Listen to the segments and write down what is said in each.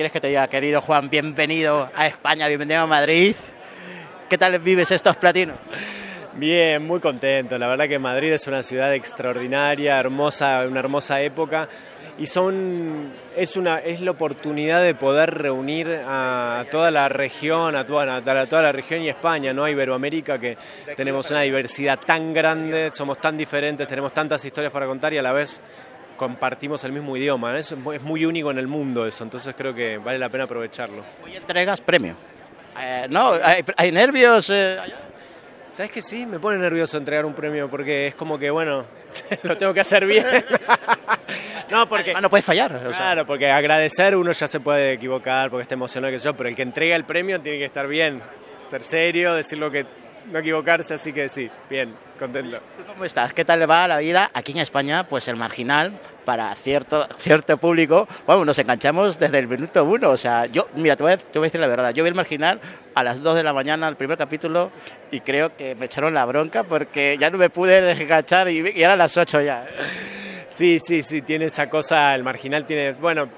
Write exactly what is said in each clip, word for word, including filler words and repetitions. ¿Quieres que te diga, querido Juan, bienvenido a España, bienvenido a Madrid? ¿Qué tal vives estos platinos? Bien, muy contento. La verdad que Madrid es una ciudad extraordinaria, hermosa, una hermosa época. Y son, es, una, es la oportunidad de poder reunir a toda la región, a toda, a toda la región y España, ¿no? A Iberoamérica, que tenemos una diversidad tan grande, somos tan diferentes, tenemos tantas historias para contar y a la vez compartimos el mismo idioma, ¿no? Es, es muy único en el mundo eso, entonces creo que vale la pena aprovecharlo. Hoy entregas premio. Eh, no, hay, hay nervios. Eh... ¿Sabes que sí? Me pone nervioso entregar un premio porque es como que, bueno, lo tengo que hacer bien. No, porque... Ah, no puedes fallar. O sea. Claro, porque agradecer uno ya se puede equivocar porque está emocionado, que yo, pero el que entrega el premio tiene que estar bien, ser serio, decir lo que... no equivocarse, así que sí, bien, contento. ¿Tú cómo estás? ¿Qué tal le va la vida aquí en España? Pues El Marginal, para cierto, cierto público, bueno, nos enganchamos desde el minuto uno, o sea, yo, mira, te voy, a, te voy a decir la verdad, yo vi El Marginal a las dos de la mañana, el primer capítulo, y creo que me echaron la bronca porque ya no me pude desenganchar y, y eran las ocho ya. Sí, sí, sí, tiene esa cosa, El Marginal tiene, bueno,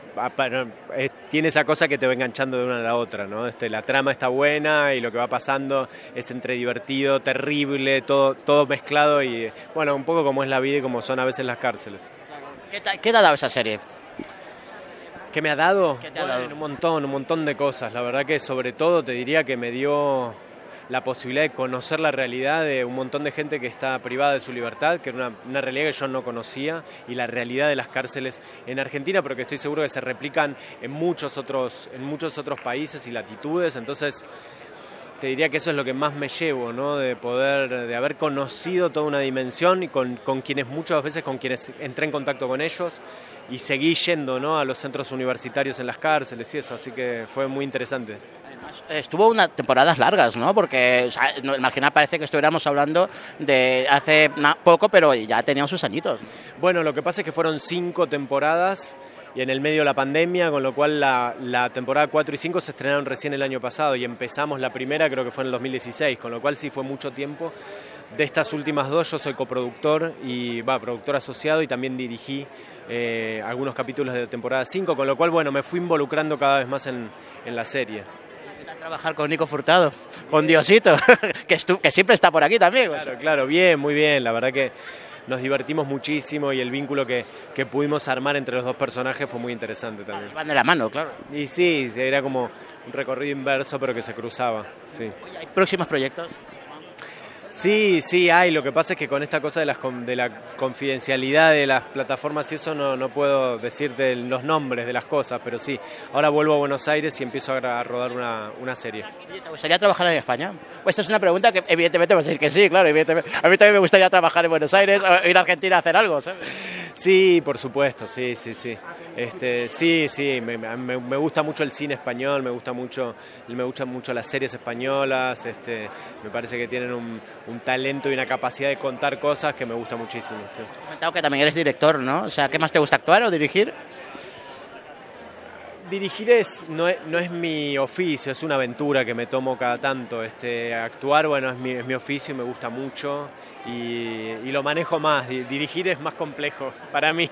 tiene esa cosa que te va enganchando de una a la otra, ¿no? Este, la trama está buena y lo que va pasando es entre divertido, terrible, todo, todo mezclado y, bueno, un poco como es la vida y como son a veces las cárceles. ¿Qué te, qué te ha dado esa serie? ¿Qué me ha dado? ¿Qué te ha dado? Bueno, un montón, un montón de cosas. La verdad que sobre todo te diría que me dio la posibilidad de conocer la realidad de un montón de gente que está privada de su libertad, que era una, una realidad que yo no conocía, y la realidad de las cárceles en Argentina, pero que estoy seguro que se replican en muchos otros, en muchos otros países y latitudes. Entonces, te diría que eso es lo que más me llevo, ¿no? De poder, de haber conocido toda una dimensión y con, con quienes muchas veces, con quienes entré en contacto con ellos y seguí yendo, ¿no? A los centros universitarios en las cárceles y eso, así que fue muy interesante. Estuvo unas temporadas largas, ¿no? Porque, o sea, El Marginal parece que estuviéramos hablando de hace poco, pero ya tenían sus añitos. Bueno, lo que pasa es que fueron cinco temporadas y en el medio de la pandemia, con lo cual la, la temporada cuatro y cinco se estrenaron recién el año pasado y empezamos la primera, creo que fue en el dos mil dieciséis, con lo cual sí fue mucho tiempo. De estas últimas dos yo soy coproductor y va, productor asociado y también dirigí eh, algunos capítulos de la temporada cinco, con lo cual, bueno, me fui involucrando cada vez más en, en la serie. Trabajar con Nico Furtado, con Diosito, que, que siempre está por aquí también. Claro, claro, bien, muy bien, la verdad que nos divertimos muchísimo y el vínculo que, que pudimos armar entre los dos personajes fue muy interesante también. Van de la mano, claro. Y sí, era como un recorrido inverso pero que se cruzaba, sí. ¿Hay próximos proyectos? Sí, sí, hay, lo que pasa es que con esta cosa de, las, de la confidencialidad de las plataformas y eso no, no puedo decirte los nombres de las cosas, pero sí, ahora vuelvo a Buenos Aires y empiezo a rodar una, una serie. ¿Te gustaría trabajar en España? Pues esta es una pregunta que evidentemente vas a decir que sí, claro, evidentemente. A mí también me gustaría trabajar en Buenos Aires o ir a Argentina a hacer algo, ¿sabes? Sí, por supuesto, sí, sí, sí. Este, sí, sí, me, me, me gusta mucho el cine español, me gusta mucho, me gustan mucho las series españolas, este, me parece que tienen un... un talento y una capacidad de contar cosas que me gusta muchísimo. Sí. Has comentado que también eres director, ¿no? O sea, ¿qué más te gusta, actuar o dirigir? Dirigir es, no, es, no es mi oficio, es una aventura que me tomo cada tanto. Este, actuar, bueno, es mi, es mi oficio y me gusta mucho y, y lo manejo más. Dirigir es más complejo para mí.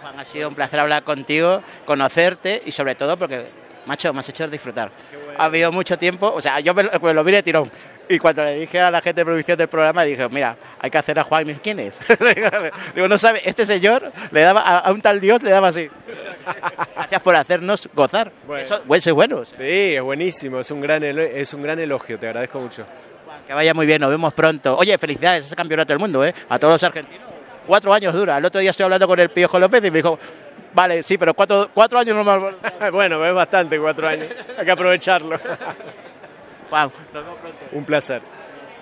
Juan, ha sido un placer hablar contigo, conocerte y sobre todo porque... Macho, me has hecho disfrutar. Bueno. Ha habido mucho tiempo, o sea, yo me, me lo vi de tirón. Y cuando le dije a la gente de producción del programa, le dije, mira, hay que hacer a Juan. Y me dijo, ¿quién es? Digo, no sabe, este señor le daba a, a un tal Dios le daba así. Gracias por hacernos gozar. Bueno. Eso, eso es bueno. O sea. Sí, es buenísimo, es un, gran es un gran elogio, te agradezco mucho. Juan, que vaya muy bien, nos vemos pronto. Oye, felicidades, ese campeonato del mundo, ¿eh? A todos los argentinos. Cuatro años dura. El otro día estoy hablando con el Piojo López y me dijo... Vale, sí, pero cuatro, cuatro años no más. Bueno, es bastante cuatro años. Hay que aprovecharlo. Wow, nos vemos pronto. Un placer.